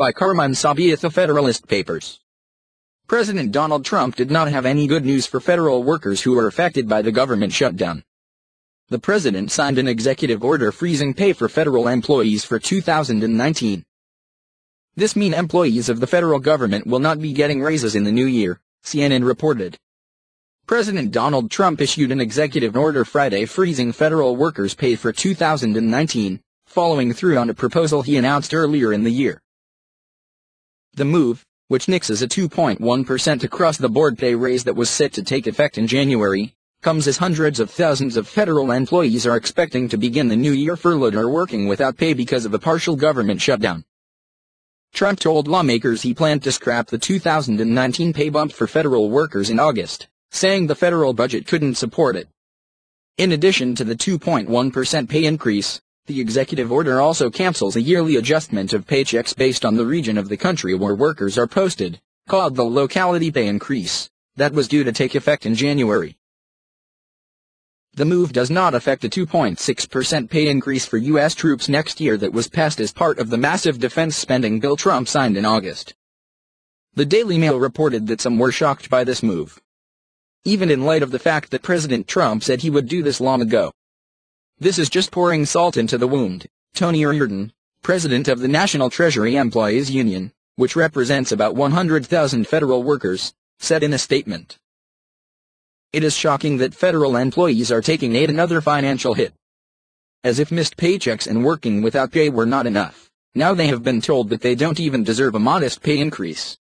by Carmen Sabith of Federalist Papers. President Donald Trump did not have any good news for federal workers who were affected by the government shutdown. The president signed an executive order freezing pay for federal employees for 2019. This means employees of the federal government will not be getting raises in the new year, CNN reported. President Donald Trump issued an executive order Friday freezing federal workers' pay for 2019, following through on a proposal he announced earlier in the year. The move, which nixes a 2.1% across-the-board pay raise that was set to take effect in January, comes as hundreds of thousands of federal employees are expecting to begin the new year furloughed or working without pay because of a partial government shutdown. Trump told lawmakers he planned to scrap the 2019 pay bump for federal workers in August, saying the federal budget couldn't support it. In addition to the 2.1% pay increase, the executive order also cancels a yearly adjustment of paychecks based on the region of the country where workers are posted, called the locality pay increase, that was due to take effect in January. The move does not affect a 2.6% pay increase for U.S. troops next year that was passed as part of the massive defense spending bill Trump signed in August. The Daily Mail reported that some were shocked by this move, even in light of the fact that President Trump said he would do this long ago. "This is just pouring salt into the wound," Tony Reardon, president of the National Treasury Employees Union, which represents about 100,000 federal workers, said in a statement. "It is shocking that federal employees are taking another financial hit. As if missed paychecks and working without pay were not enough, now they have been told that they don't even deserve a modest pay increase."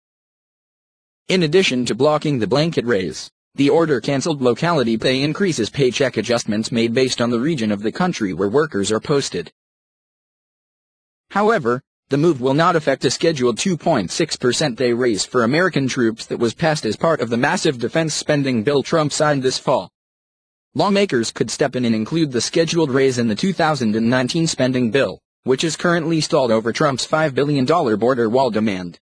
In addition to blocking the blanket raise, the order canceled locality pay increases, paycheck adjustments made based on the region of the country where workers are posted. However, the move will not affect a scheduled 2.6% pay raise for American troops that was passed as part of the massive defense spending bill Trump signed this fall. Lawmakers could step in and include the scheduled raise in the 2019 spending bill, which is currently stalled over Trump's $5 billion border wall demand.